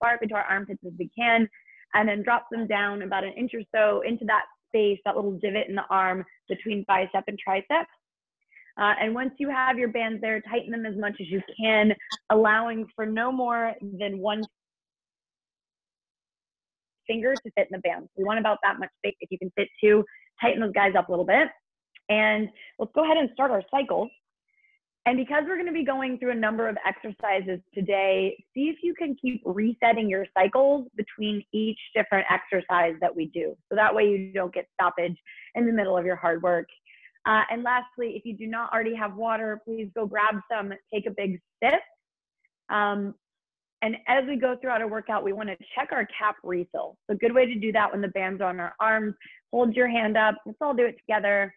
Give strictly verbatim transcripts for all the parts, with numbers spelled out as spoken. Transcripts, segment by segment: far up into our armpits as we can, and then drop them down about an inch or so into that space, that little divot in the arm between bicep and tricep. Uh, and once you have your bands there, tighten them as much as you can, allowing for no more than one finger to fit in the band. We want about that much space. If you can fit two, tighten those guys up a little bit. And let's go ahead and start our cycle. And because we're gonna be going through a number of exercises today, see if you can keep resetting your cycles between each different exercise that we do. So that way you don't get stoppage in the middle of your hard work. Uh, and lastly, if you do not already have water, please go grab some, take a big sip. Um, and as we go throughout our workout, we wanna check our cap refill. So a good way to do that when the bands are on our arms, hold your hand up, let's all do it together.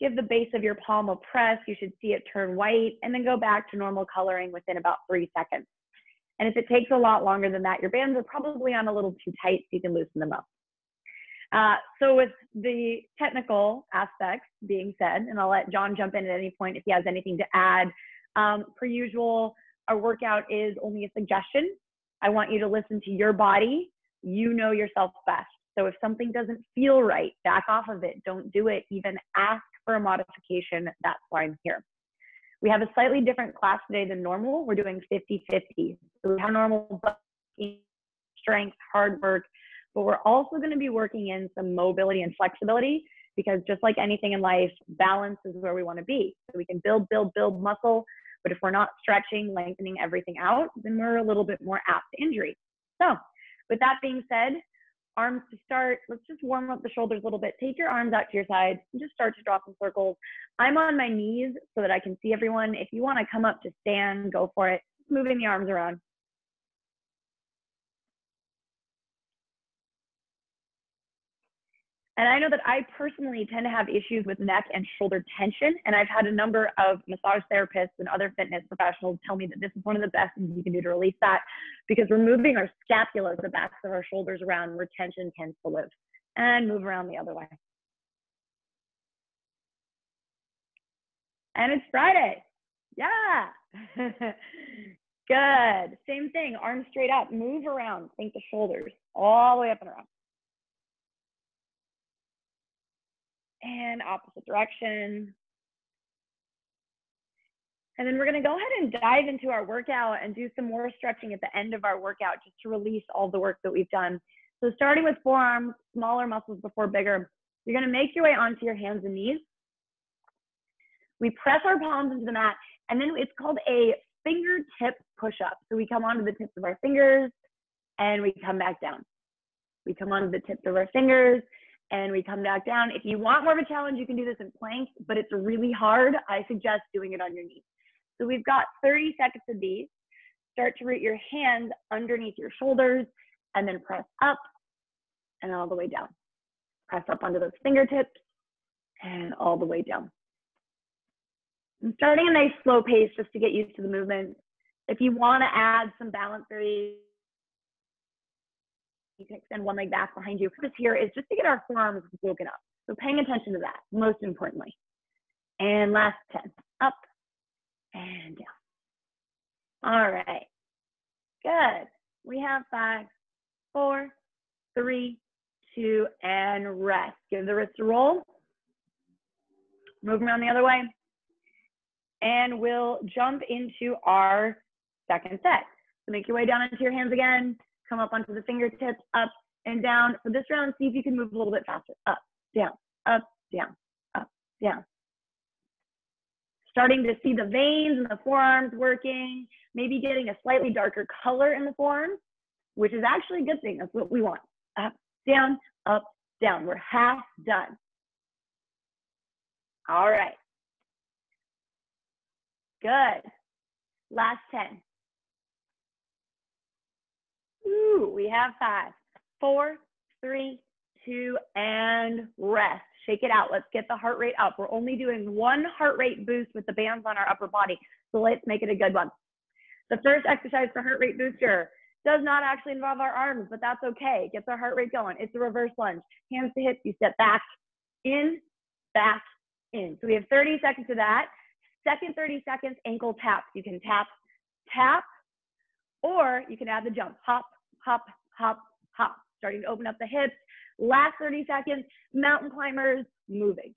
Give the base of your palm a press. You should see it turn white, and then go back to normal coloring within about three seconds. And if it takes a lot longer than that, your bands are probably on a little too tight, so you can loosen them up. Uh, so with the technical aspects being said, and I'll let John jump in at any point if he has anything to add. Um, per usual, our workout is only a suggestion. I want you to listen to your body. You know yourself best. So if something doesn't feel right, back off of it. Don't do it. Even ask for a modification. That's why I'm here. We have a slightly different class today than normal. We're doing fifty fifty. So we have normal strength, hard work, but we're also going to be working in some mobility and flexibility, because just like anything in life, balance is where we want to be. So we can build, build, build muscle, but if we're not stretching, lengthening everything out, then we're a little bit more apt to injury. So with that being said, arms to start, let's just warm up the shoulders a little bit. Take your arms out to your sides and just start to draw some circles. I'm on my knees so that I can see everyone. If you want to come up to stand, go for it. Just moving the arms around. And I know that I personally tend to have issues with neck and shoulder tension, and I've had a number of massage therapists and other fitness professionals tell me that this is one of the best things you can do to release that, because we're moving our scapula, the backs of our shoulders, around where tension tends to live, and move around the other way. And it's Friday. Yeah. Good. Same thing. Arms straight up. Move around. Think the shoulders all the way up and around. And opposite direction. And then we're gonna go ahead and dive into our workout and do some more stretching at the end of our workout, just to release all the work that we've done. So starting with forearms, smaller muscles before bigger, you're gonna make your way onto your hands and knees. We press our palms into the mat, and then it's called a fingertip push-up. So we come onto the tips of our fingers and we come back down. We come onto the tips of our fingers and we come back down. If you want more of a challenge, you can do this in planks, but it's really hard. I suggest doing it on your knees. So we've got thirty seconds of these. Start to root your hands underneath your shoulders, and then press up and all the way down. Press up onto those fingertips and all the way down. I'm starting a nice slow pace just to get used to the movement. If you want to add some balance variations, you can extend one leg back behind you. Purpose here is just to get our forearms woken up. So paying attention to that, most importantly. And last ten, up and down. All right, good. We have five, four, three, two, and rest. Give the wrists a roll. Move around the other way. And we'll jump into our second set. So make your way down into your hands again. Come up onto the fingertips, up and down. For this round, see if you can move a little bit faster. Up, down, up, down, up, down. Starting to see the veins and the forearms working, maybe getting a slightly darker color in the forearms, which is actually a good thing. That's what we want. Up, down, up, down. We're half done. All right. Good. Last ten. Ooh, we have five, four, three, two, and rest. Shake it out. Let's get the heart rate up. We're only doing one heart rate boost with the bands on our upper body, so let's make it a good one. The first exercise for heart rate booster does not actually involve our arms, but that's okay. It gets our heart rate going. It's a reverse lunge. Hands to hips, you step back, in, back, in. So we have thirty seconds of that. Second thirty seconds, ankle taps. You can tap, tap, Or you can add the jump, hop, hop, hop, hop, starting to open up the hips. Last thirty seconds, mountain climbers moving,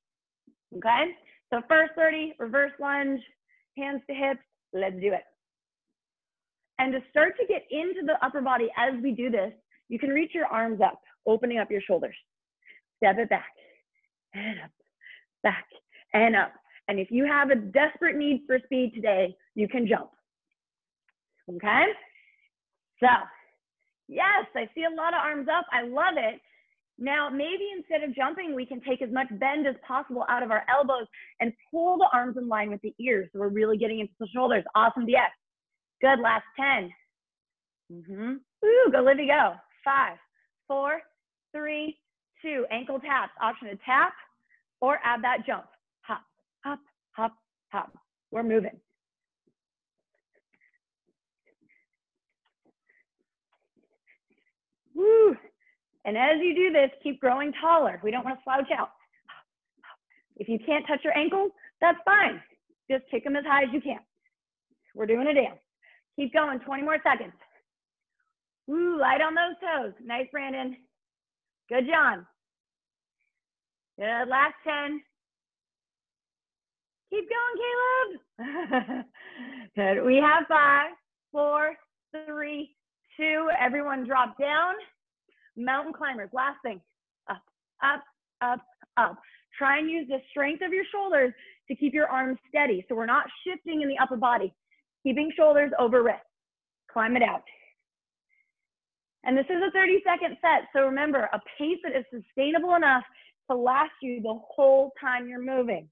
okay? So first thirty, reverse lunge, hands to hips, let's do it. And to start to get into the upper body as we do this, you can reach your arms up, opening up your shoulders. Step it back, and up, back, and up. And if you have a desperate need for speed today, you can jump, okay? So, yes, I see a lot of arms up, I love it. Now, maybe instead of jumping, we can take as much bend as possible out of our elbows and pull the arms in line with the ears. So we're really getting into the shoulders. Awesome, D X. Good, last ten. Mm-hmm. Ooh, go, Livy, go. Five, four, three, two. Ankle taps. Option to tap or add that jump. Hop, hop, hop, hop. We're moving. Woo. And as you do this, keep growing taller. We don't want to slouch out. If you can't touch your ankles, that's fine. Just kick them as high as you can. We're doing a dance. Keep going, twenty more seconds. Woo, light on those toes. Nice, Brandon. Good, John. Good, last ten. Keep going, Caleb. Good, we have five, four, three, two. Everyone drop down. Mountain climbers, last thing, up, up, up, up. Try and use the strength of your shoulders to keep your arms steady. So we're not shifting in the upper body, keeping shoulders over wrists. Climb it out. And this is a thirty second set. So remember, a pace that is sustainable enough to last you the whole time you're moving.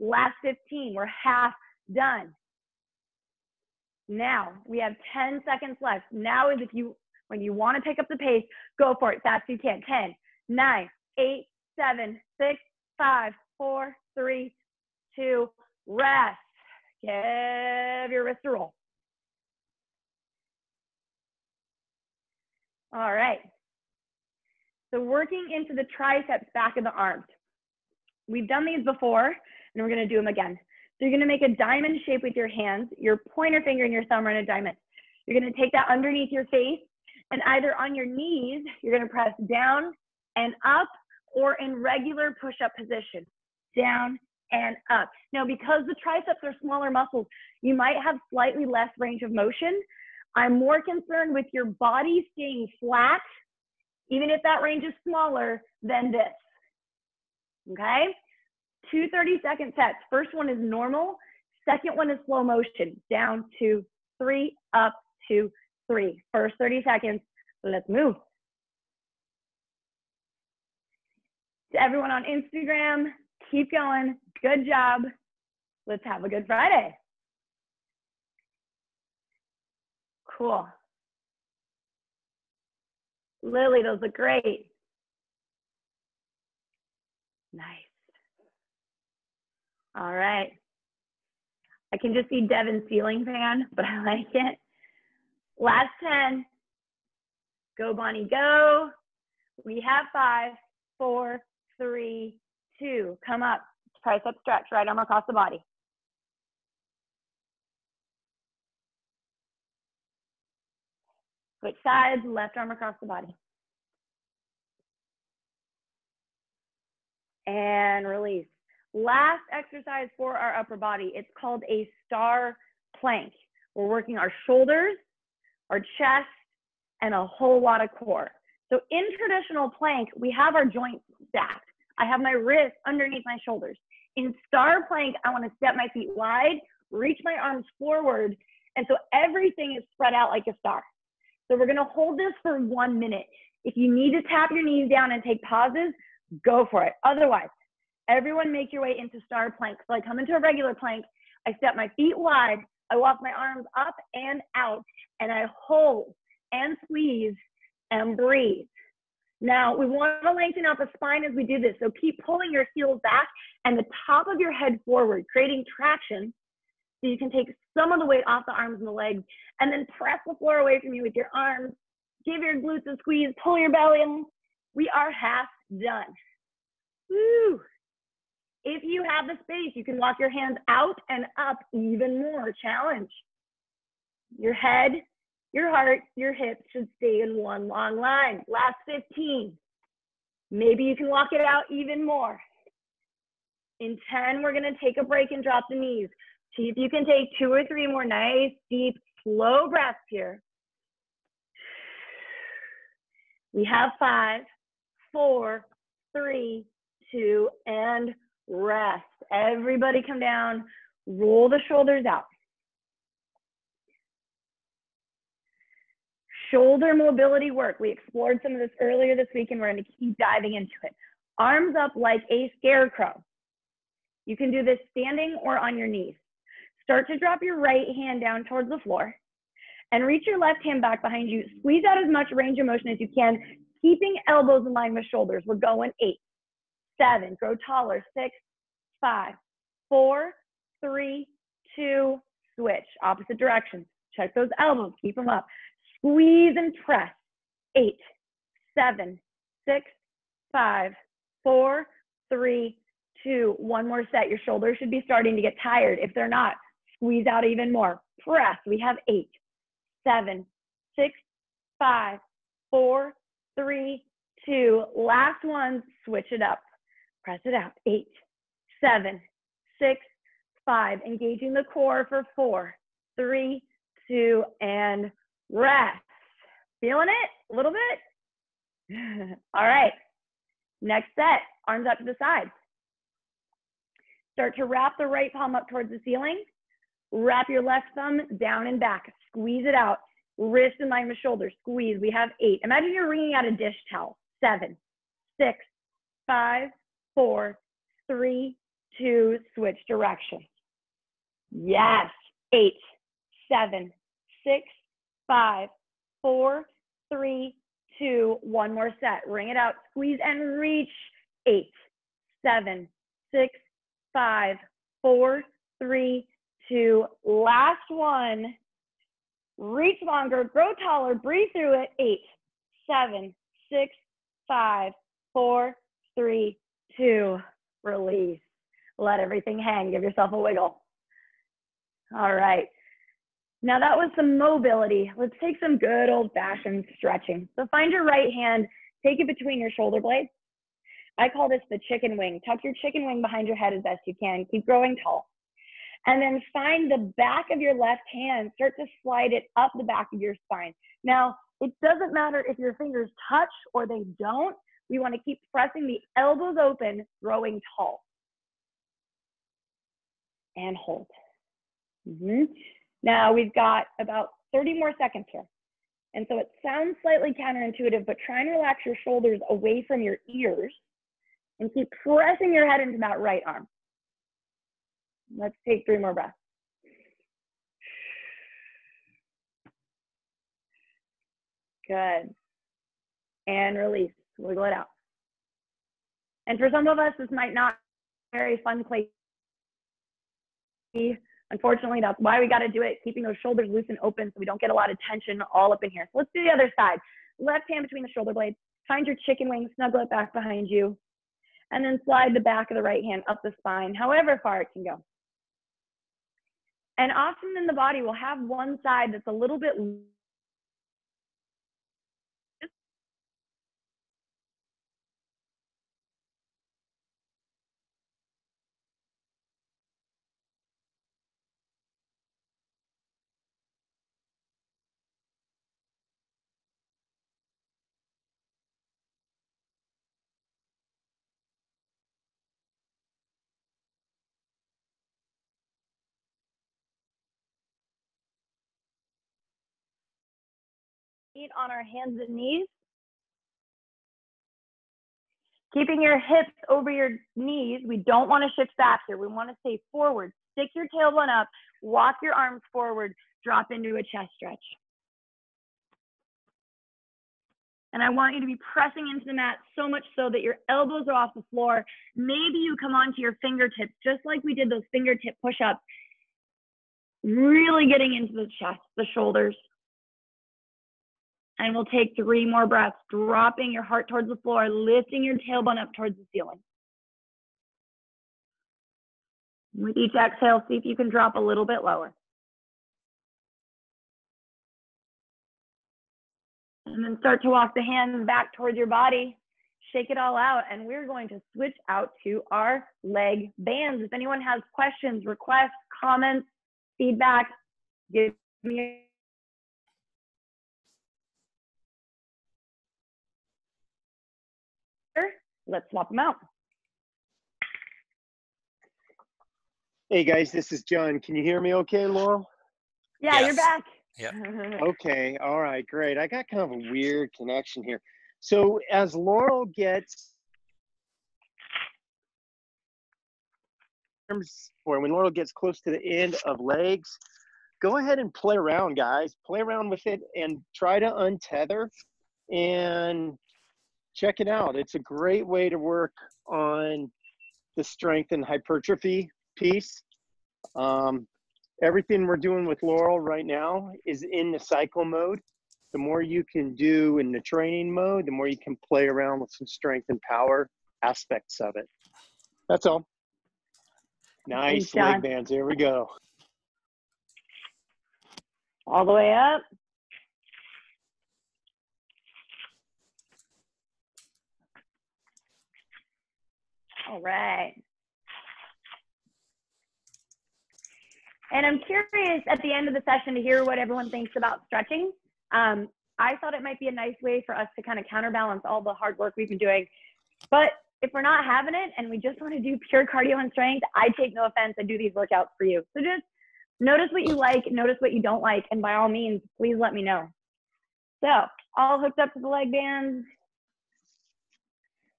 Last fifteen, we're half done. Now we have ten seconds left. Now is if you When you want to pick up the pace, go for it, fast as you can. ten, nine, eight, seven, six, five, four, three, two, rest. Give your wrist a roll. All right. So working into the triceps back of the arms. We've done these before, and we're going to do them again. So you're going to make a diamond shape with your hands. Your pointer finger and your thumb are in a diamond. You're going to take that underneath your face, and either on your knees, you're gonna press down and up, or in regular push-up position, down and up. Now, because the triceps are smaller muscles, you might have slightly less range of motion. I'm more concerned with your body staying flat, even if that range is smaller than this, okay? two thirty second sets. First one is normal, second one is slow motion. Down, two, three, up, two, three. First thirty seconds, let's move. To everyone on Instagram, keep going, good job. Let's have a good Friday. Cool. Lily, those look great. Nice. All right. I can just see Devin's ceiling fan, but I like it. Last ten. Go, Bonnie, go. We have five, four, three, two. Come up. Tricep stretch, right arm across the body. Switch sides, left arm across the body. And release. Last exercise for our upper body. It's called a star plank. We're working our shoulders, our chest, and a whole lot of core. So in traditional plank, we have our joints stacked. I have my wrists underneath my shoulders. In star plank, I want to step my feet wide, reach my arms forward, and so everything is spread out like a star. So we're going to hold this for one minute. If you need to tap your knees down and take pauses, go for it. Otherwise, everyone make your way into star plank. So I come into a regular plank, I step my feet wide, I walk my arms up and out, and I hold and squeeze and breathe. Now, we want to lengthen out the spine as we do this, so keep pulling your heels back and the top of your head forward, creating traction so you can take some of the weight off the arms and the legs, and then press the floor away from you with your arms, give your glutes a squeeze, pull your belly in. We are half done. Woo! If you have the space, you can walk your hands out and up even more. Challenge your head Your heart, your hips should stay in one long line. Last fifteen. Maybe you can walk it out even more. In ten, we're gonna take a break and drop the knees. See if you can take two or three more nice, deep, slow breaths here. We have five, four, three, two, and rest. Everybody come down, roll the shoulders out. Shoulder mobility work. We explored some of this earlier this week and we're going to keep diving into it. Arms up like a scarecrow. You can do this standing or on your knees. Start to drop your right hand down towards the floor and reach your left hand back behind you. Squeeze out as much range of motion as you can, keeping elbows in line with shoulders. We're going eight, seven, grow taller, six, five, four, three, two, switch. Opposite directions. Check those elbows, keep them up. Squeeze and press. Eight, seven, six, five, four, three, two, one more set. Your shoulders should be starting to get tired. If they're not, squeeze out even more. Press. We have eight, seven, six, five, four, three, two. Last one, switch it up. Press it out. Eight, seven, six, five. Engaging the core for four, three, two, and rest. Feeling it a little bit? All right. Next set, arms up to the side. Start to wrap the right palm up towards the ceiling. Wrap your left thumb down and back. Squeeze it out. Wrist in line with shoulders. Squeeze. We have eight. Imagine you're wringing out a dish towel. Seven, six, five, four, three, two, switch direction. Yes. Eight, seven, six, five, four, three, two, one more set. Ring it out. Squeeze and reach. Eight, seven, six, five, four, three, two. Last one. Reach longer. Grow taller. Breathe through it. Eight, seven, six, five, four, three, two. Release. Let everything hang. Give yourself a wiggle. All right. Now that was some mobility. Let's take some good old-fashioned stretching. So find your right hand, take it between your shoulder blades. I call this the chicken wing. Tuck your chicken wing behind your head as best you can. Keep growing tall. And then find the back of your left hand. Start to slide it up the back of your spine. Now, it doesn't matter if your fingers touch or they don't. We want to keep pressing the elbows open, growing tall. And hold. Mm-hmm. Now we've got about thirty more seconds here. And so it sounds slightly counterintuitive, but try and relax your shoulders away from your ears and keep pressing your head into that right arm. Let's take three more breaths. Good. And release, wiggle it out. And for some of us, this might not be a very fun place. Unfortunately, that's why we got to do it, keeping those shoulders loose and open so we don't get a lot of tension all up in here. So let's do the other side. Left hand between the shoulder blades. Find your chicken wing, snuggle it back behind you, and then slide the back of the right hand up the spine, however far it can go. And often in the body, we'll have one side that's a little bit loose. On our hands and knees, keeping your hips over your knees. We don't want to shift back here. We want to stay forward. Stick your tailbone up, walk your arms forward, drop into a chest stretch. And I want you to be pressing into the mat so much so that your elbows are off the floor. Maybe you come onto your fingertips, just like we did those fingertip push-ups, really getting into the chest, the shoulders. And we'll take three more breaths, dropping your heart towards the floor, lifting your tailbone up towards the ceiling. With each exhale, see if you can drop a little bit lower. And then start to walk the hands back towards your body. Shake it all out. And we're going to switch out to our leg bands. If anyone has questions, requests, comments, feedback, give me a let's swap them out. Hey guys, this is John. Can you hear me okay, Laurel? Yeah, yes. You're back. Yeah. Okay, all right, great. I got kind of a weird connection here. So as Laurel gets, or when Laurel gets close to the end of legs, go ahead and play around, guys. Play around with it and try to untether and check it out. It's a great way to work on the strength and hypertrophy piece. Um, everything we're doing with Laurel right now is in the cycle mode. The more you can do in the training mode, the more you can play around with some strength and power aspects of it. That's all. Nice. Thanks, leg bands. Here we go. All the way up. All right. And I'm curious at the end of the session to hear what everyone thinks about stretching. Um, I thought it might be a nice way for us to kind of counterbalance all the hard work we've been doing. But if we're not having it and we just want to do pure cardio and strength, I take no offense and do these workouts for you. So just notice what you like, notice what you don't like, and by all means, please let me know. So all hooked up to the leg bands.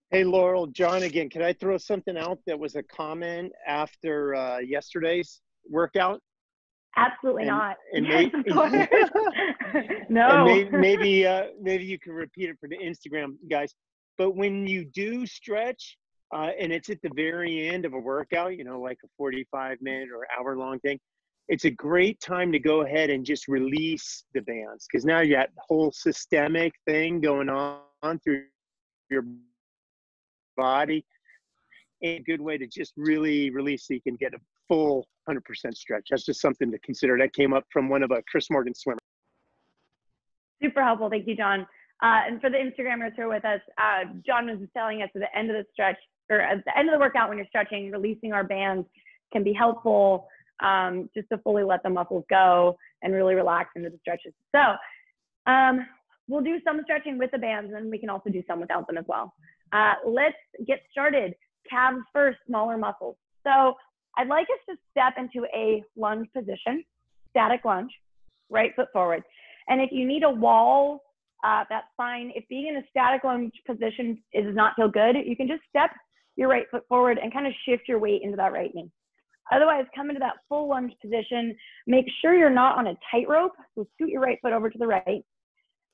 Hey, Laurel, John again. Can I throw something out that was a comment after uh, yesterday's workout? Absolutely and, not. And yes, maybe, of course. No. And maybe maybe, uh, maybe you can repeat it for the Instagram guys. But when you do stretch, uh, and it's at the very end of a workout, you know, like a forty-five minute or hour long thing, it's a great time to go ahead and just release the bands, because now you got the whole systemic thing going on through your body, and a good way to just really release so you can get a full one hundred percent stretch. That's just something to consider. That came up from one of a Chris Morgan swimmer. Super helpful. Thank you, John. Uh, and for the Instagrammers who are with us, uh, John was telling us at the end of the stretch, or at the end of the workout when you're stretching, releasing our bands can be helpful um, just to fully let the muscles go and really relax into the stretches. So um, we'll do some stretching with the bands, and then we can also do some without them as well. Uh, let's get started. Calves first, smaller muscles. So I'd like us to step into a lunge position, static lunge, right foot forward. And if you need a wall, uh, that's fine. If being in a static lunge position is, does not feel good, you can just step your right foot forward and kind of shift your weight into that right knee. Otherwise, come into that full lunge position. Make sure you're not on a tightrope, so scoot your right foot over to the right.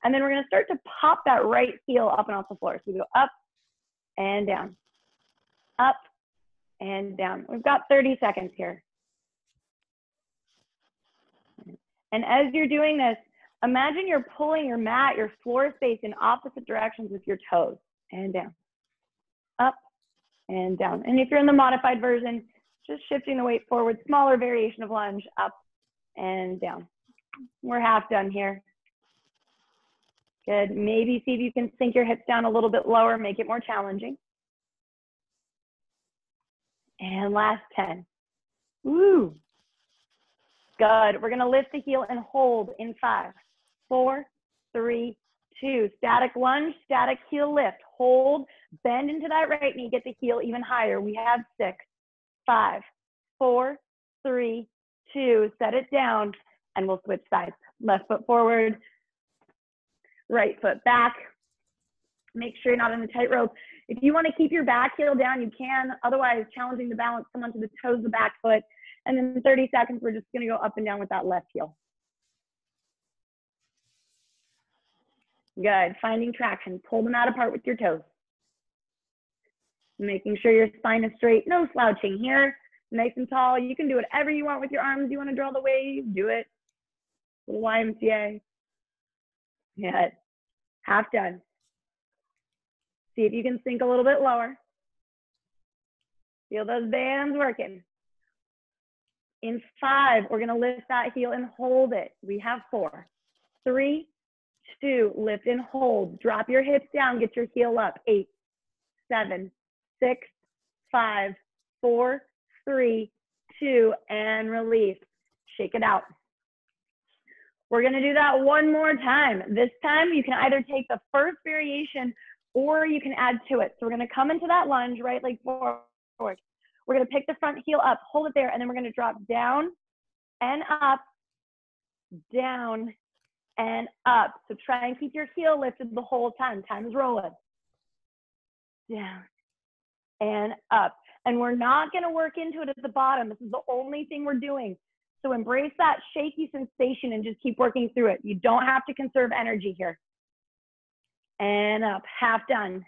And then we're gonna start to pop that right heel up and off the floor. So we go up and down, up and down. We've got thirty seconds here. And as you're doing this, imagine you're pulling your mat, your floor space in opposite directions with your toes, and down, up and down. And if you're in the modified version, just shifting the weight forward, smaller variation of lunge, up and down. We're half done here. Good. Maybe see if you can sink your hips down a little bit lower, make it more challenging. And last ten. Woo. Good. We're going to lift the heel and hold in five, four, three, two. Static lunge, static heel lift. Hold, bend into that right knee, get the heel even higher. We have six, five, four, three, two. Set it down, and we'll switch sides. Left foot forward, right foot back. Make sure you're not on the tightrope. If you want to keep your back heel down, you can. Otherwise, challenging to balance someone to the toes of the back foot. And then thirty seconds, we're just going to go up and down with that left heel. Good. Finding traction. Pull the mat apart with your toes. Making sure your spine is straight. No slouching here. Nice and tall. You can do whatever you want with your arms. You want to draw the wave? Do it. Little Y M C A. Yeah. Half done. See if you can sink a little bit lower. Feel those bands working. In five, we're going to lift that heel and hold it. We have four, three, two, lift and hold. Drop your hips down, get your heel up. Eight, seven, six, five, four, three, two, and release. Shake it out. We're gonna do that one more time. This time you can either take the first variation or you can add to it. So we're gonna come into that lunge, right leg forward. We're gonna pick the front heel up, hold it there, and then we're gonna drop down and up, down and up. So try and keep your heel lifted the whole time. Time is rolling. Down and up. And we're not gonna work into it at the bottom. This is the only thing we're doing. So embrace that shaky sensation and just keep working through it. You don't have to conserve energy here. And up, half done.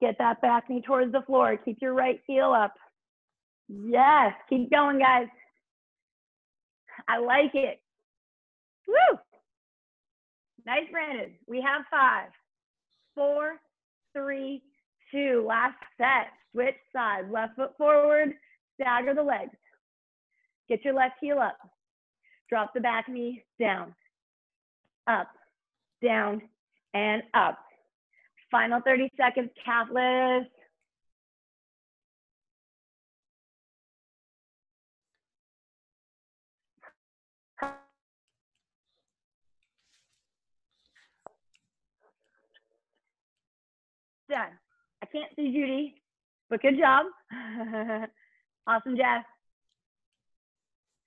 Get that back knee towards the floor. Keep your right heel up. Yes, keep going, guys. I like it. Woo! Nice, Brandon. We have five, four, three, two. Last set. Switch sides. Left foot forward. Stagger the legs. Get your left heel up. Drop the back knee down, up, down, and up. Final thirty seconds, calf lift. Done. I can't see Judy, but good job. Awesome, Jess.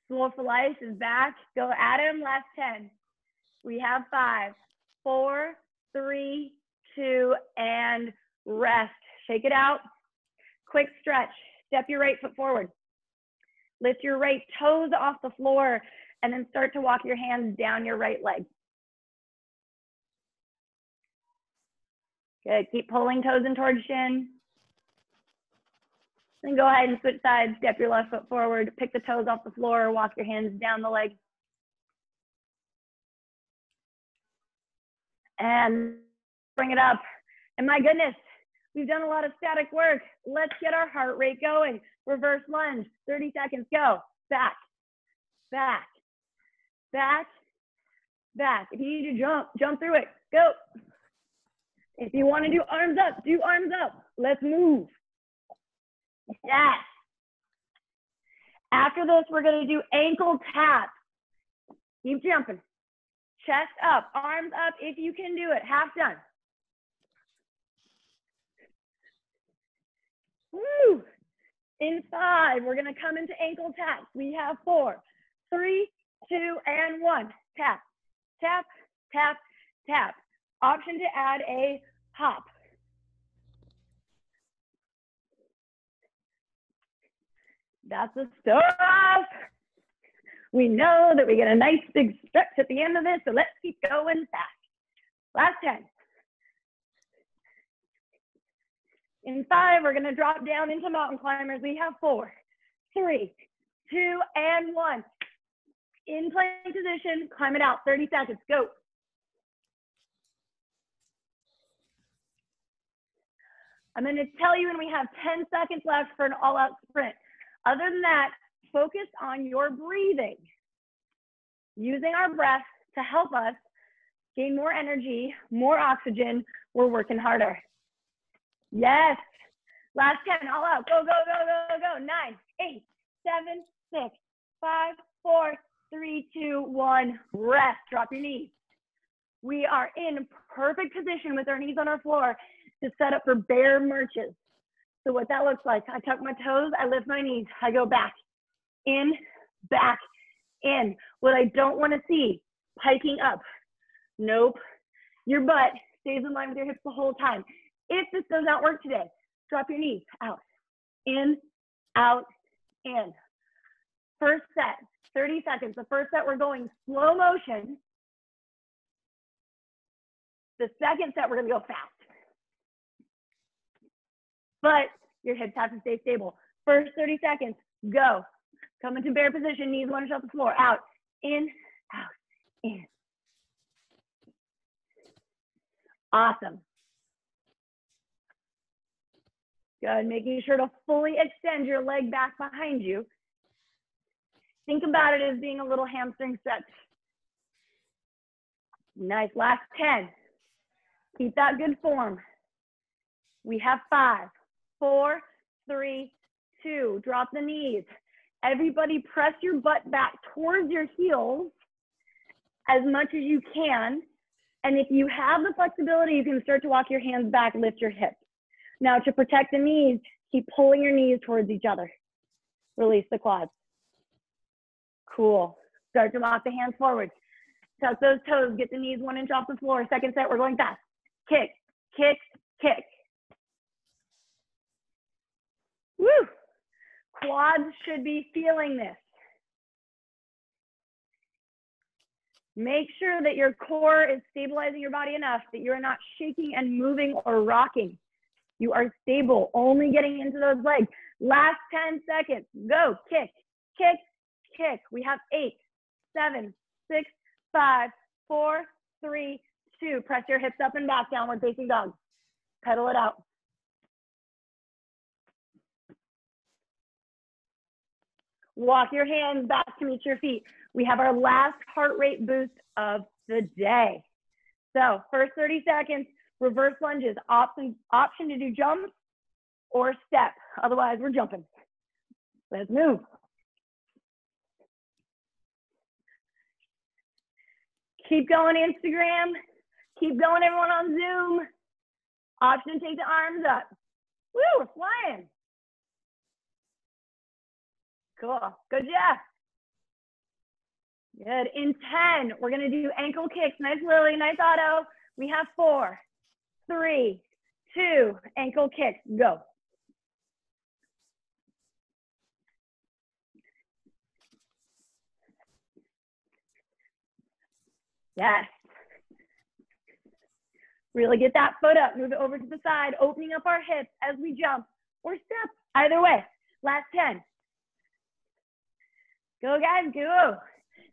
School for Life is back. Go at him, last ten. We have five, four, three, two, and rest. Shake it out. Quick stretch. Step your right foot forward. Lift your right toes off the floor and then start to walk your hands down your right leg. Good, keep pulling toes in towards shin. Then go ahead and switch sides, step your left foot forward, pick the toes off the floor, walk your hands down the leg. And bring it up. And my goodness, we've done a lot of static work. Let's get our heart rate going. Reverse lunge, thirty seconds, go. Back, back, back, back. If you need to jump, jump through it, go. If you want to do arms up, do arms up. Let's move. Yes. After this, we're going to do ankle taps. Keep jumping. Chest up, arms up if you can do it. Half done. Woo! In five, we're going to come into ankle taps. We have four, three, two, and one. Tap, tap, tap, tap. Option to add a hop. That's the stuff. We know that we get a nice big stretch at the end of this, so let's keep going fast. Last ten. In five, we're gonna drop down into mountain climbers. We have four, three, two, and one. In plank position, climb it out, thirty seconds, go. I'm gonna tell you when we have ten seconds left for an all-out sprint. Other than that, focus on your breathing, using our breath to help us gain more energy, more oxygen. We're working harder. Yes. Last ten, all out. Go, go, go, go, go. Nine, eight, seven, six, five, four, three, two, one. Rest. Drop your knees. We are in perfect position with our knees on our floor to set up for bear marches. So what that looks like, I tuck my toes, I lift my knees, I go back, in, back, in. What I don't want to see, piking up. Nope. Your butt stays in line with your hips the whole time. If this does not work today, drop your knees, out, in, out, in. First set, thirty seconds. The first set, we're going slow motion. The second set, we're going to go fast. But your hips have to stay stable. First thirty seconds, go. Come into bear position, knees lunge off the floor. Out, in, out, in. Awesome. Good, making sure to fully extend your leg back behind you. Think about it as being a little hamstring stretch. Nice, last ten. Keep that good form. We have five, four, three, two. Drop the knees. Everybody press your butt back towards your heels as much as you can. And if you have the flexibility, you can start to walk your hands back, lift your hips. Now to protect the knees, keep pulling your knees towards each other. Release the quads. Cool. Start to walk the hands forward. Touch those toes, get the knees one inch off the floor. Second set, we're going fast. Kick, kick, kick. Woo! Quads should be feeling this. Make sure that your core is stabilizing your body enough that you're not shaking and moving or rocking. You are stable, only getting into those legs. Last ten seconds, go. Kick, kick, kick. We have eight, seven, six, five, four, three, two. Press your hips up and back, downward facing dog. Pedal it out. Walk your hands back to meet your feet. We have our last heart rate boost of the day. So first thirty seconds, reverse lunges, option, option to do jumps or step. Otherwise, we're jumping. Let's move. Keep going, Instagram. Keep going, everyone on Zoom. Option to take the arms up. Woo, we're flying. Cool, good job. Good, in ten, we're gonna do ankle kicks. Nice Lily, nice Otto. We have four, three, two, ankle kicks, go. Yes. Really get that foot up, move it over to the side, opening up our hips as we jump or step, either way, last ten. Go guys, go.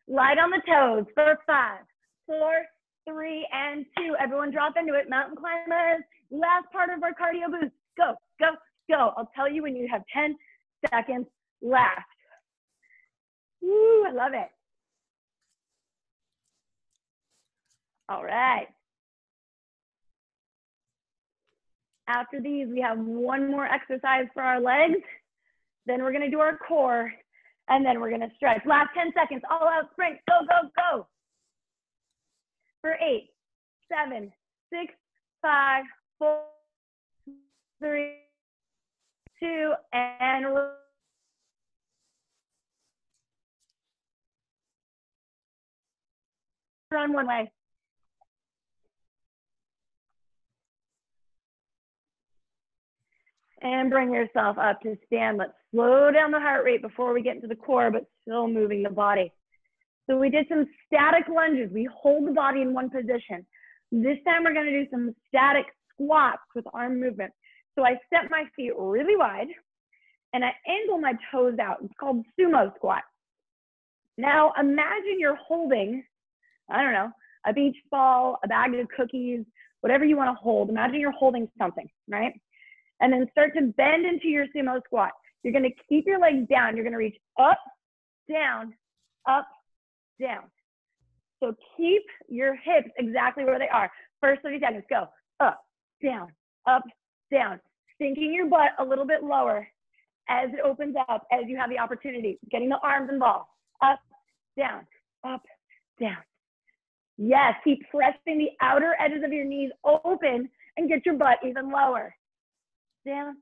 Light on the toes for five, four, three, and two. Everyone drop into it, mountain climbers. Last part of our cardio boost. Go, go, go. I'll tell you when you have ten seconds left. Woo, I love it. All right. After these, we have one more exercise for our legs. Then we're gonna do our core. And then we're gonna stretch. Last ten seconds, all out sprint, go, go, go. For eight, seven, six, five, four, three, two, and run one way. And bring yourself up to stand. Let's slow down the heart rate before we get into the core, but still moving the body. So we did some static lunges. We hold the body in one position. This time we're gonna do some static squats with arm movement. So I step my feet really wide and I angle my toes out. It's called sumo squat. Now imagine you're holding, I don't know, a beach ball, a bag of cookies, whatever you wanna hold. Imagine you're holding something, right? And then start to bend into your sumo squat. You're gonna keep your legs down. You're gonna reach up, down, up, down. So keep your hips exactly where they are. First thirty seconds, go. Up, down, up, down. Sinking your butt a little bit lower as it opens up, as you have the opportunity. Getting the arms involved. Up, down, up, down. Yes, keep pressing the outer edges of your knees open and get your butt even lower. Down,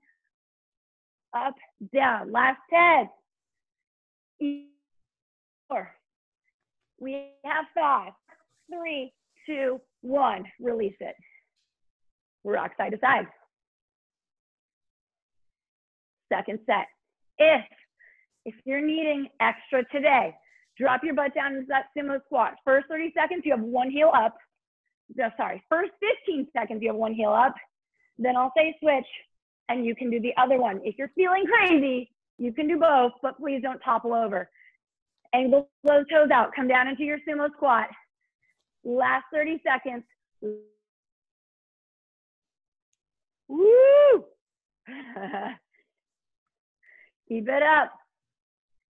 up, down. Last ten. Four. We have five, three, two, one. Release it. Rock side to side. Second set. If, if you're needing extra today, drop your butt down into that sumo squat. First thirty seconds, you have one heel up. No, sorry. First fifteen seconds, you have one heel up. Then I'll say switch. And you can do the other one. If you're feeling crazy, you can do both, but please don't topple over. Angle those toes out. Come down into your sumo squat. Last thirty seconds. Woo! Keep it up.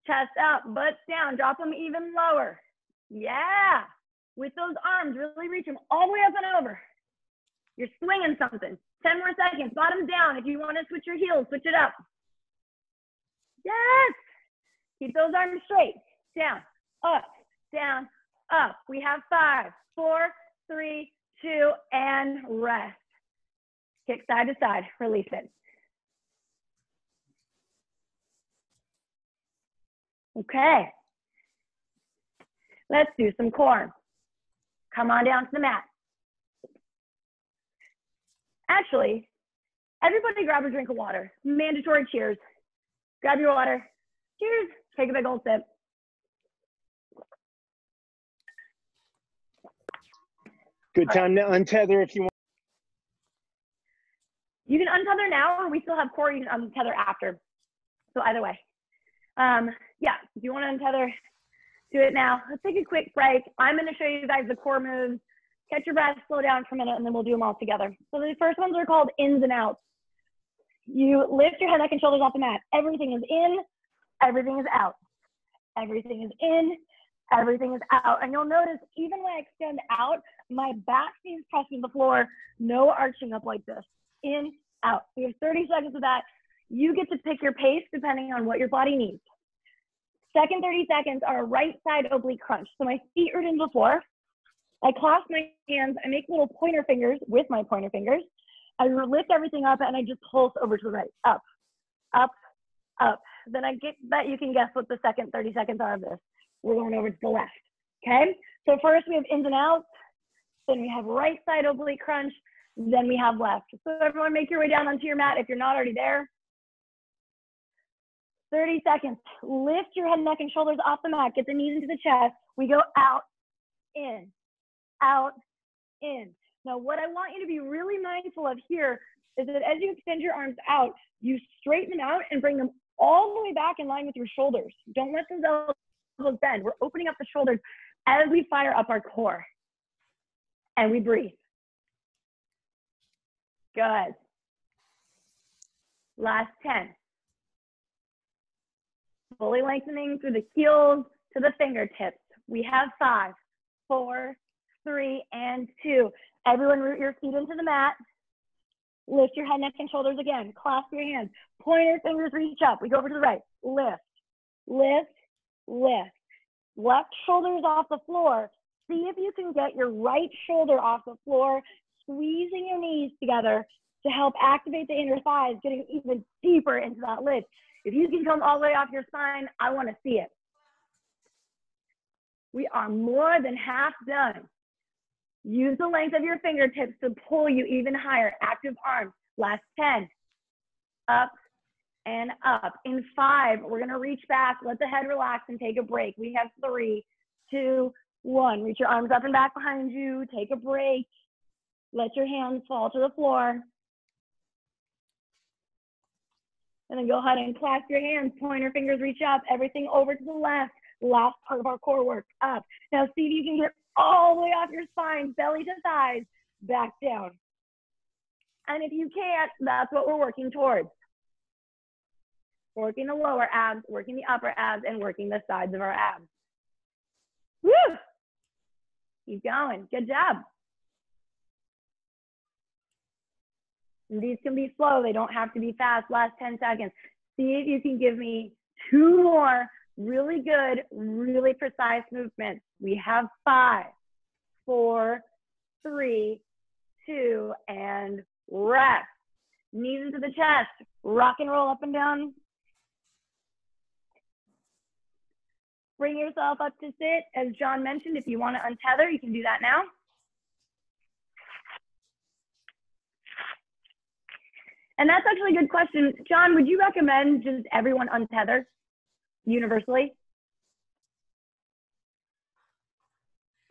Chest up, butts down. Drop them even lower. Yeah! with those arms, really reach them all the way up and over. You're swinging something. ten more seconds, bottoms down. If you want to switch your heels, switch it up. Yes. Keep those arms straight. Down, up, down, up. We have five, four, three, two, and rest. Kick side to side, release it. Okay. Let's do some core. Come on down to the mat. Actually, everybody grab a drink of water. Mandatory cheers. Grab your water. Cheers. Take a big old sip. Good time to untether if you want. You can untether now, or we still have core. You can untether after. So either way. Um, yeah, if you want to untether, do it now. Let's take a quick break. I'm going to show you guys the core moves. Catch your breath, slow down for a minute, and then we'll do them all together. So the first ones are called ins and outs. You lift your head, neck, and shoulders off the mat. Everything is in, everything is out. Everything is in, everything is out. And you'll notice even when I extend out, my back seems pressing the floor, no arching up like this. In, out. We have thirty seconds of that. You get to pick your pace depending on what your body needs. Second thirty seconds are right side oblique crunch. So my feet root into the floor. I clasp my hands, I make little pointer fingers with my pointer fingers. I lift everything up and I just pulse over to the right, up, up, up. Then I get that you can guess what the second thirty seconds are of this. We're going over to the left, okay? So first we have ins and outs, then we have right side oblique crunch, then we have left. So everyone make your way down onto your mat if you're not already there. thirty seconds, lift your head, neck, and shoulders off the mat, get the knees into the chest. We go out, in, out, in. Now what I want you to be really mindful of here is that as you extend your arms out, you straighten them out and bring them all the way back in line with your shoulders. Don't let those elbows bend. We're opening up the shoulders as we fire up our core. And we breathe. Good. Last ten. Fully lengthening through the heels to the fingertips. We have five, four, three, and two. Everyone root your feet into the mat. Lift your head, neck, and shoulders again. Clasp your hands. Pointer fingers reach up. We go over to the right. Lift, lift, lift. Left shoulder's off the floor. See if you can get your right shoulder off the floor, squeezing your knees together to help activate the inner thighs, getting even deeper into that lift. If you can come all the way off your spine, I want to see it. We are more than half done. Use the length of your fingertips to pull you even higher. Active arms. Last ten. Up and up. In five, we're going to reach back. Let the head relax and take a break. We have three, two, one. Reach your arms up and back behind you. Take a break. Let your hands fall to the floor. And then go ahead and clasp your hands. Pointer fingers reach up. Everything over to the left. Last part of our core work. Up. Now see if you can get all the way off your spine, belly to thighs, back down. And if you can't, that's what we're working towards. Working the lower abs, working the upper abs, and working the sides of our abs. Woo! Keep going. Good job. And these can be slow. They don't have to be fast. Last ten seconds. See if you can give me two more really good, really precise movements. We have five, four, three, two, and rest. Knees into the chest. Rock and roll up and down. Bring yourself up to sit. As John mentioned, if you want to untether, you can do that now. And that's actually a good question. John, would you recommend just everyone untether universally?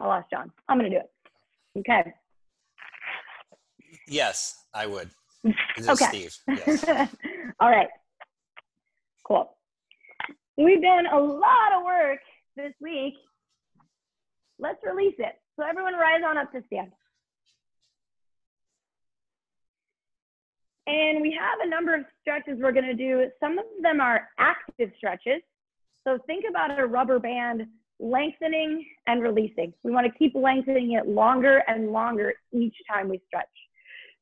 I lost John. I'm going to do it. Okay. Yes, I would. This okay. Steve. Yes. All right. Cool. We've done a lot of work this week. Let's release it. So everyone rise on up to stand. And we have a number of stretches we're going to do. Some of them are active stretches. So think about a rubber band lengthening and releasing. We want to keep lengthening it longer and longer each time we stretch.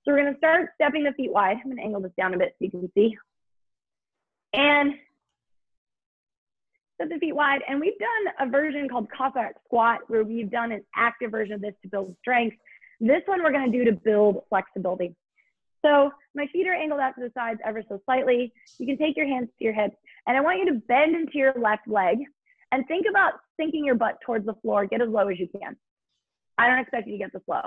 So we're going to start stepping the feet wide. I'm going to angle this down a bit so you can see. And step the feet wide. And we've done a version called Cossack squat where we've done an active version of this to build strength. This one we're going to do to build flexibility. So my feet are angled out to the sides ever so slightly. You can take your hands to your hips. And I want you to bend into your left leg. And think about sinking your butt towards the floor. Get as low as you can. I don't expect you to get this low.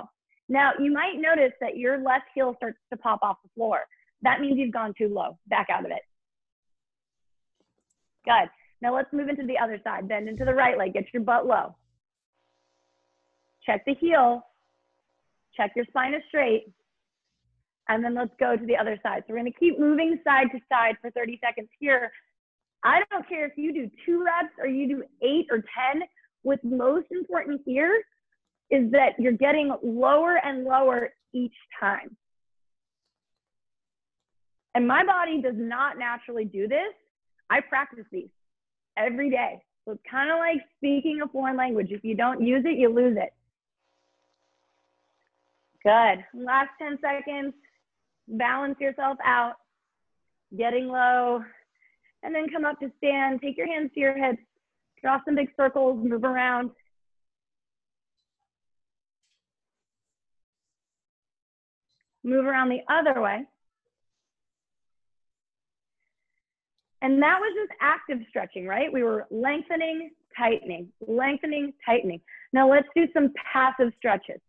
Now, you might notice that your left heel starts to pop off the floor. That means you've gone too low. Back out of it. Good. Now let's move into the other side. Bend into the right leg. Get your butt low. Check the heel. Check your spine is straight. And then let's go to the other side. So we're going to keep moving side to side for thirty seconds here. I don't care if you do two reps or you do eight or ten. What's most important here is that you're getting lower and lower each time. And my body does not naturally do this. I practice these every day. So it's kind of like speaking a foreign language. If you don't use it, you lose it. Good. Last ten seconds. Balance yourself out. Getting low. And then come up to stand. Take your hands to your hips. Draw some big circles. Move around. Move around the other way. And that was just active stretching, right? We were lengthening, tightening, lengthening, tightening. Now let's do some passive stretches.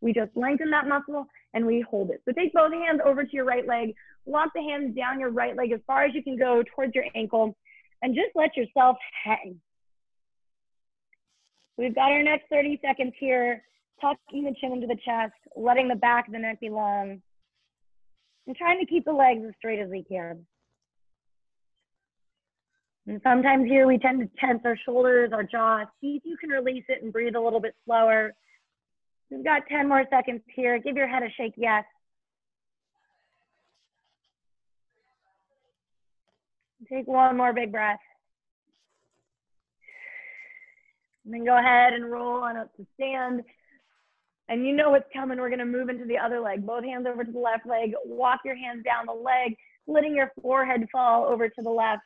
We just lengthen that muscle and we hold it. So take both hands over to your right leg. Walk the hands down your right leg as far as you can go towards your ankle. And just let yourself hang. We've got our next thirty seconds here. Tucking the chin into the chest. Letting the back of the neck be long. And trying to keep the legs as straight as we can. And sometimes here we tend to tense our shoulders, our jaw. See if you can release it and breathe a little bit slower. We've got ten more seconds here. Give your head a shake, yes. Take one more big breath. And then go ahead and roll on up to stand. And you know what's coming. We're going to move into the other leg. Both hands over to the left leg. Walk your hands down the leg, letting your forehead fall over to the left.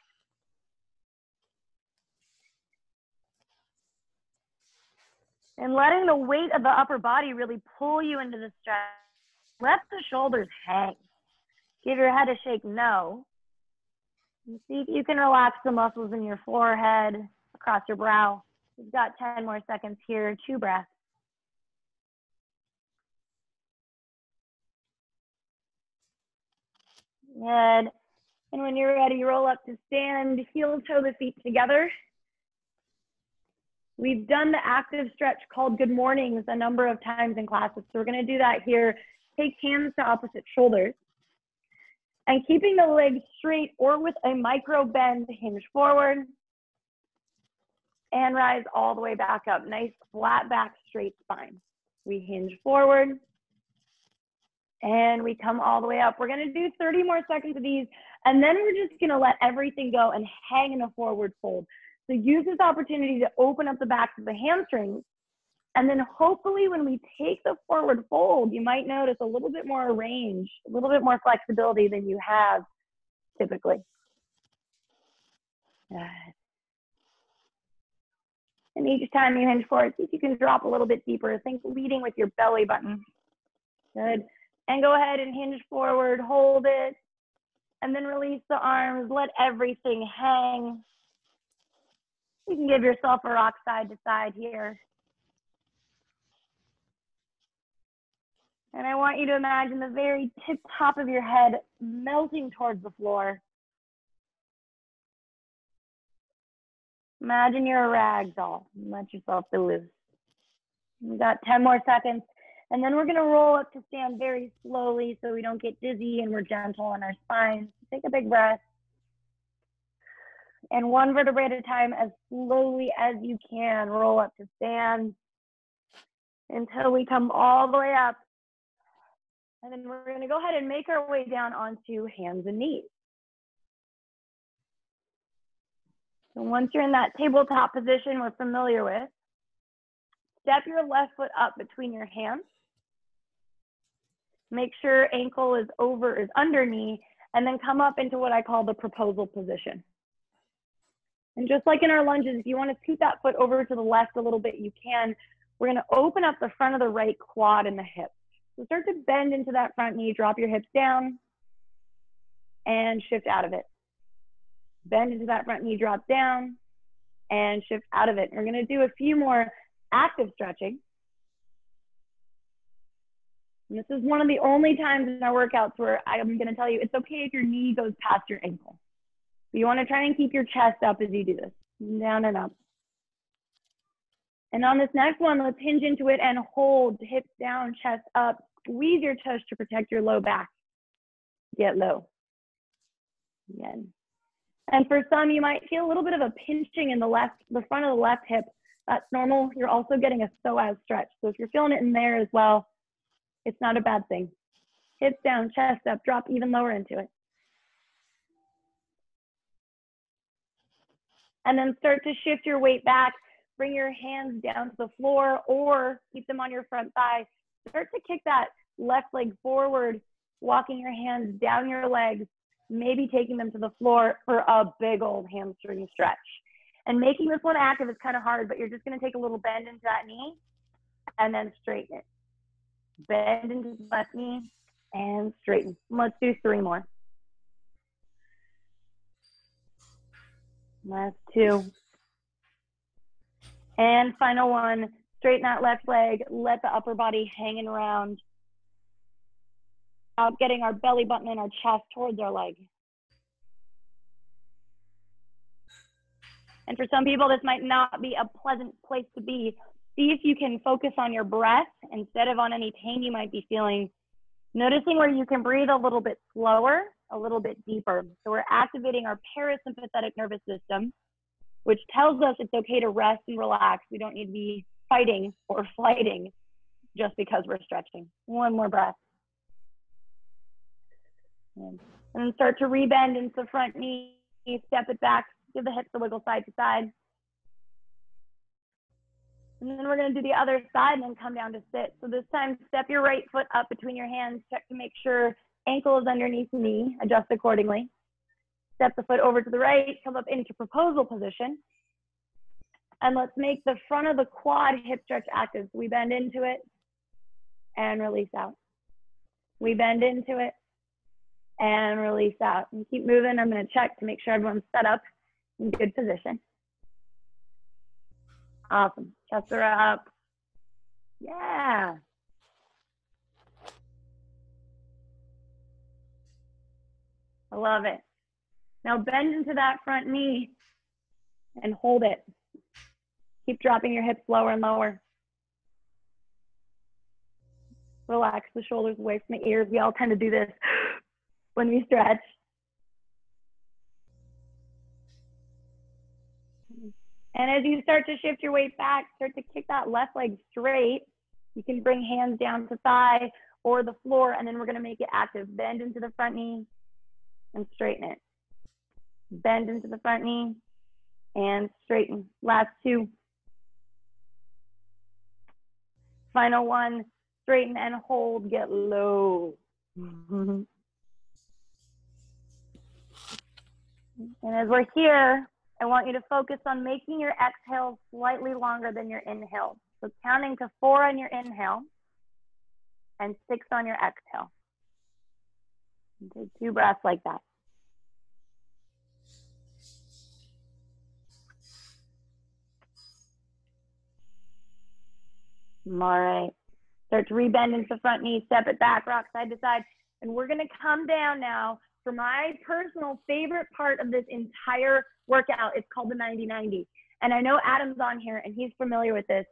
And letting the weight of the upper body really pull you into the stretch. Let the shoulders hang. Give your head a shake, no. And see if you can relax the muscles in your forehead, across your brow. We've got ten more seconds here, two breaths. Good. And when you're ready, roll up to stand, heel toe the feet together. We've done the active stretch called Good Mornings a number of times in classes. So we're going to do that here. Take hands to opposite shoulders. And keeping the legs straight or with a micro bend, hinge forward. And rise all the way back up. Nice flat back, straight spine. We hinge forward. And we come all the way up. We're going to do thirty more seconds of these. And then we're just going to let everything go and hang in a forward fold. So use this opportunity to open up the backs of the hamstrings. And then hopefully when we take the forward fold, you might notice a little bit more range, a little bit more flexibility than you have typically. And each time you hinge forward, see if you can drop a little bit deeper. Think leading with your belly button. Good. And go ahead and hinge forward, hold it. And then release the arms, let everything hang. You can give yourself a rock side to side here. And I want you to imagine the very tip top of your head melting towards the floor. Imagine you're a rag doll. Let yourself be loose. We've got ten more seconds. And then we're going to roll up to stand very slowly so we don't get dizzy and we're gentle on our spine. Take a big breath. And one vertebrae at a time, as slowly as you can, roll up to stand until we come all the way up. And then we're going to go ahead and make our way down onto hands and knees. So once you're in that tabletop position we're familiar with, step your left foot up between your hands. Make sure ankle is over, is under knee, and then come up into what I call the proposal position. And just like in our lunges, if you want to scoot that foot over to the left a little bit, you can. We're going to open up the front of the right quad and the hip. So start to bend into that front knee, drop your hips down, and shift out of it. Bend into that front knee, drop down, and shift out of it. We're going to do a few more active stretching. And this is one of the only times in our workouts where I'm going to tell you, it's okay if your knee goes past your ankle. But you want to try and keep your chest up as you do this. Down and up. And on this next one, let's hinge into it and hold. Hips down, chest up. Squeeze your chest to protect your low back. Get low. Again. And for some, you might feel a little bit of a pinching in the left, the front of the left hip. That's normal. You're also getting a psoas stretch. So if you're feeling it in there as well, it's not a bad thing. Hips down, chest up, drop even lower into it. And then start to shift your weight back. Bring your hands down to the floor or keep them on your front thigh. Start to kick that left leg forward, walking your hands down your legs, maybe taking them to the floor for a big old hamstring stretch. And making this one active is kind of hard, but you're just going to take a little bend into that knee and then straighten it. Bend into the left knee and straighten. Let's do three more. Last two. And final one, straighten that left leg, let the upper body hang around. Out getting our belly button and our chest towards our leg. And for some people, this might not be a pleasant place to be. See if you can focus on your breath instead of on any pain you might be feeling. Noticing where you can breathe a little bit slower, a little bit deeper. So we're activating our parasympathetic nervous system, which tells us it's okay to rest and relax. We don't need to be fighting or flighting just because we're stretching. One more breath. And then start to rebend into the front knee, step it back, give the hips a wiggle side to side. And then we're going to do the other side and then come down to sit. So this time, step your right foot up between your hands, check to make sure ankle is underneath the knee, adjust accordingly. Step the foot over to the right, come up into proposal position. And let's make the front of the quad hip stretch active. So we bend into it and release out. We bend into it and release out. And keep moving. I'm going to check to make sure everyone's set up in good position. Awesome. Chest are up. Yeah. I love it. Now bend into that front knee and hold it. Keep dropping your hips lower and lower. Relax the shoulders away from the ears. We all tend to do this when we stretch. And as you start to shift your weight back, start to kick that left leg straight. You can bring hands down to thigh or the floor, and then we're going to make it active. Bend into the front knee and straighten it. Bend into the front knee and straighten. Last two. Final one, straighten and hold, get low. And as we're here, I want you to focus on making your exhale slightly longer than your inhale. So counting to four on your inhale and six on your exhale. Take two breaths like that. All right, start to rebend into the front knee, step it back, rock side to side. And we're gonna come down now for my personal favorite part of this entire workout. It's called the ninety ninety. And I know Adam's on here and he's familiar with this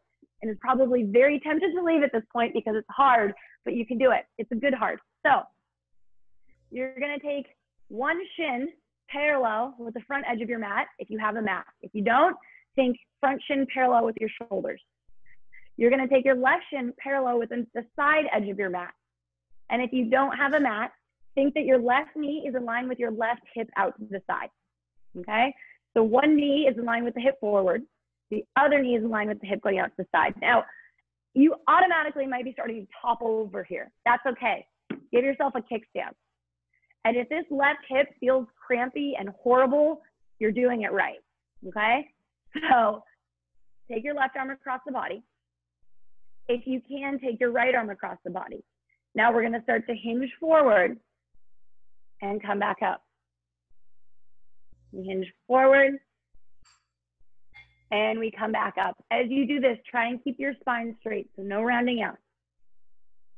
and is probably very tempted to leave at this point because it's hard, but you can do it. It's a good hard. So you're gonna take one shin parallel with the front edge of your mat if you have a mat. If you don't, think front shin parallel with your shoulders. You're going to take your left shin parallel with the side edge of your mat. And if you don't have a mat, think that your left knee is aligned with your left hip out to the side. Okay? So one knee is in line with the hip forward. The other knee is in line with the hip going out to the side. Now, you automatically might be starting to topple over here. That's okay. Give yourself a kickstand. And if this left hip feels crampy and horrible, you're doing it right, okay? So take your left arm across the body. If you can, take your right arm across the body. Now we're gonna start to hinge forward and come back up. We hinge forward and we come back up. As you do this, try and keep your spine straight, so no rounding out.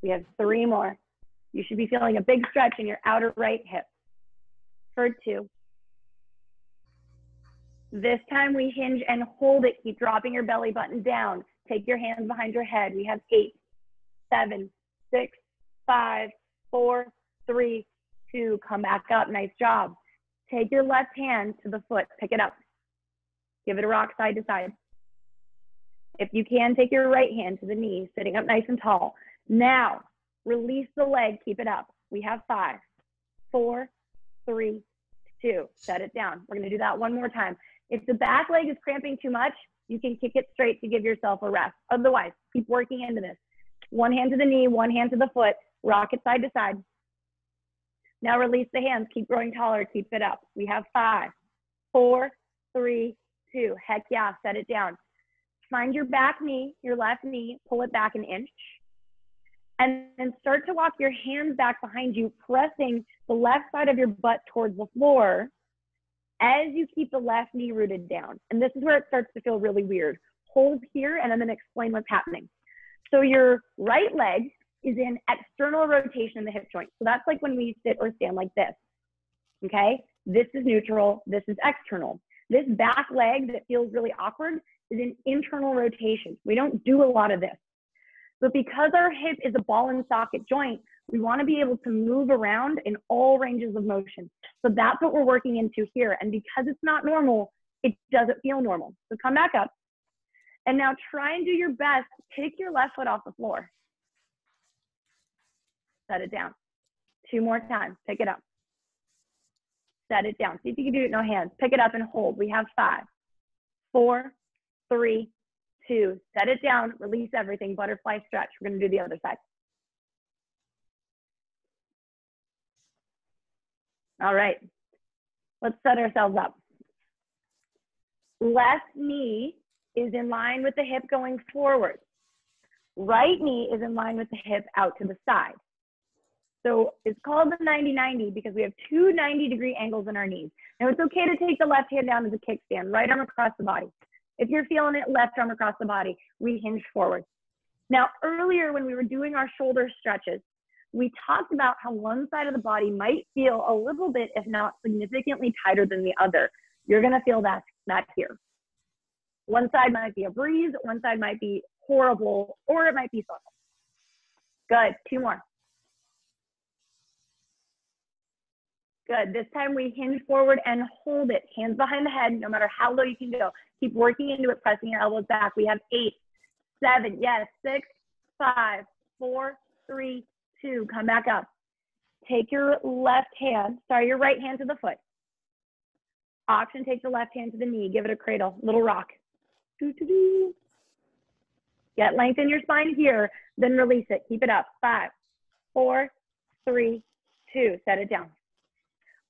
We have three more. You should be feeling a big stretch in your outer right hip for two. This time we hinge and hold it. Keep dropping your belly button down. Take your hands behind your head. We have eight, seven, six, five, four, three, two. Come back up. Nice job. Take your left hand to the foot. Pick it up. Give it a rock side to side. If you can, take your right hand to the knee, sitting up nice and tall. Now, release the leg, keep it up. We have five, four, three, two. Set it down. We're gonna do that one more time. If the back leg is cramping too much, you can kick it straight to give yourself a rest. Otherwise, keep working into this. One hand to the knee, one hand to the foot, rock it side to side. Now release the hands, keep growing taller, keep it up. We have five, four, three, two. Heck yeah, set it down. Find your back knee, your left knee, pull it back an inch. And then start to walk your hands back behind you, pressing the left side of your butt towards the floor as you keep the left knee rooted down. And this is where it starts to feel really weird. Hold here, and I'm gonna explain what's happening. So your right leg is in external rotation in the hip joint. So that's like when we sit or stand like this, okay? This is neutral, this is external. This back leg that feels really awkward is in internal rotation. We don't do a lot of this. But because our hip is a ball and socket joint, we want to be able to move around in all ranges of motion. So that's what we're working into here. And because it's not normal, it doesn't feel normal. So come back up. And now try and do your best. Pick your left foot off the floor. Set it down. Two more times. Pick it up. Set it down. See if you can do it, no hands. Pick it up and hold. We have five, four, three, two, set it down, release everything, butterfly stretch. We're gonna do the other side. All right, let's set ourselves up. Left knee is in line with the hip going forward. Right knee is in line with the hip out to the side. So it's called the ninety ninety because we have two ninety degree angles in our knees. Now it's okay to take the left hand down as a kickstand, right arm across the body. If you're feeling it, left arm across the body, we hinge forward. Now, earlier when we were doing our shoulder stretches, we talked about how one side of the body might feel a little bit, if not significantly tighter than the other. You're gonna feel that, that here. One side might be a breeze, one side might be horrible, or it might be subtle. Good, two more. Good, this time we hinge forward and hold it. Hands behind the head, no matter how low you can go. Keep working into it, pressing your elbows back. We have eight, seven, yes, six, five, four, three, two. Come back up. Take your left hand, sorry, your right hand to the foot. Option, take the left hand to the knee. Give it a cradle, little rock. Doo-doo-doo. Get length in your spine here, then release it. Keep it up. Five, four, three, two. Set it down.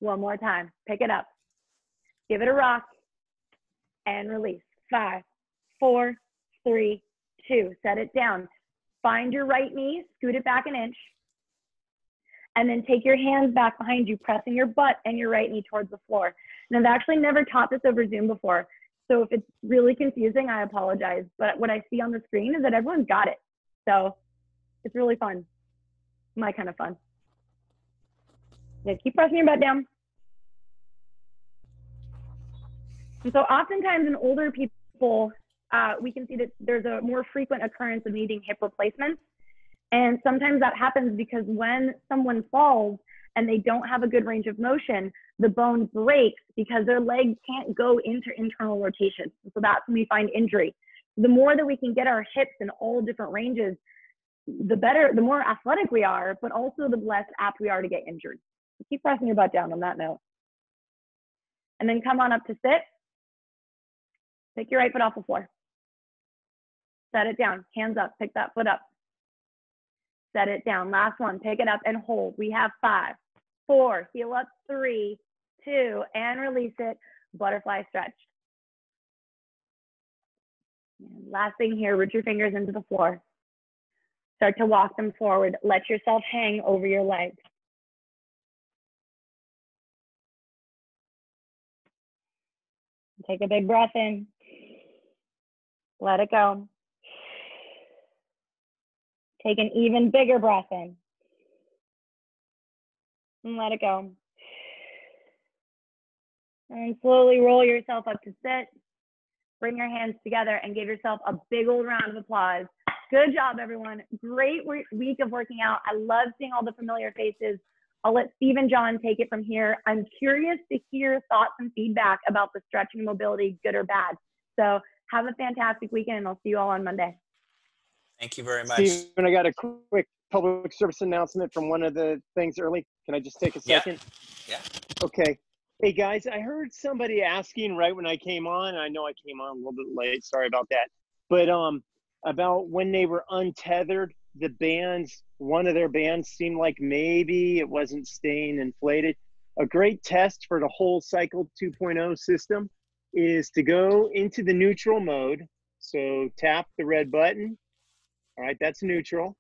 One more time, pick it up, give it a rock, and release. Five, four, three, two, set it down. Find your right knee, scoot it back an inch, and then take your hands back behind you, pressing your butt and your right knee towards the floor. And I've actually never taught this over Zoom before, so if it's really confusing, I apologize, but what I see on the screen is that everyone's got it. So it's really fun, my kind of fun. Yeah, keep pressing your butt down. And so oftentimes in older people, uh, we can see that there's a more frequent occurrence of needing hip replacements. And sometimes that happens because when someone falls and they don't have a good range of motion, the bone breaks because their leg can't go into internal rotation. So that's when we find injury. The more that we can get our hips in all different ranges, the better, the more athletic we are, but also the less apt we are to get injured. Keep pressing your butt down on that note. And then come on up to sit. Take your right foot off the floor. Set it down, hands up, pick that foot up. Set it down, last one, pick it up and hold. We have five, four, heel up, three, two, and release it, butterfly stretch. And last thing here, root your fingers into the floor. Start to walk them forward. Let yourself hang over your legs. Take a big breath in. Let it go. Take an even bigger breath in. And let it go. And slowly roll yourself up to sit. Bring your hands together and give yourself a big old round of applause. Good job, everyone. Great week of working out. I love seeing all the familiar faces. I'll let Steve and John take it from here. I'm curious to hear thoughts and feedback about the stretching mobility, good or bad. So have a fantastic weekend, and I'll see you all on Monday. Thank you very much. Steve, I got a quick public service announcement from one of the things early. Can I just take a second? Yeah. yeah. Okay. Hey, guys, I heard somebody asking right when I came on, and I know I came on a little bit late, sorry about that, but um, about when they were untethered, the bands, one of their bands seemed like maybe it wasn't staying inflated. A great test for the whole Cycle two point oh system is to go into the neutral mode. So tap the red button. All right, that's neutral.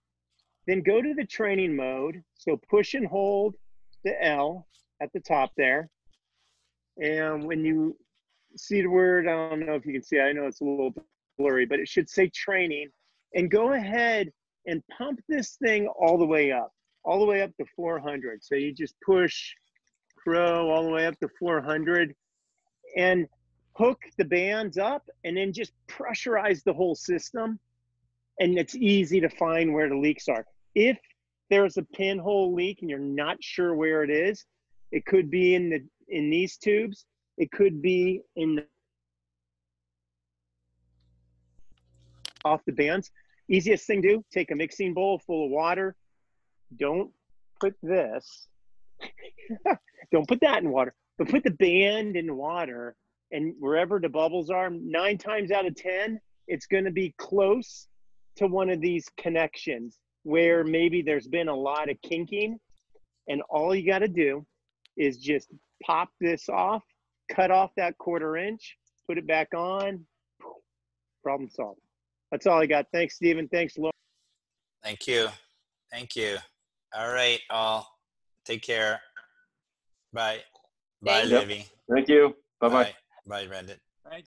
Then go to the training mode. So push and hold the L at the top there. And when you see the word, I don't know if you can see, I know it's a little blurry, but it should say training. And go ahead and pump this thing all the way up, all the way up to four hundred. So you just push, crow all the way up to four hundred and hook the bands up and then just pressurize the whole system. And it's easy to find where the leaks are. If there's a pinhole leak and you're not sure where it is, it could be in the in these tubes, it could be in the, off the bands. Easiest thing to do, take a mixing bowl full of water. Don't put this, don't put that in water, but put the band in water, and wherever the bubbles are, nine times out of ten, it's gonna be close to one of these connections where maybe there's been a lot of kinking, and all you gotta do is just pop this off, cut off that quarter inch, put it back on, problem solved. That's all I got. Thanks, Stephen. Thanks, Laura. Thank you. Thank you. All right, all. Take care. Bye. Bye, Livy. Thank you. Bye-bye. Bye, Bye Brandon.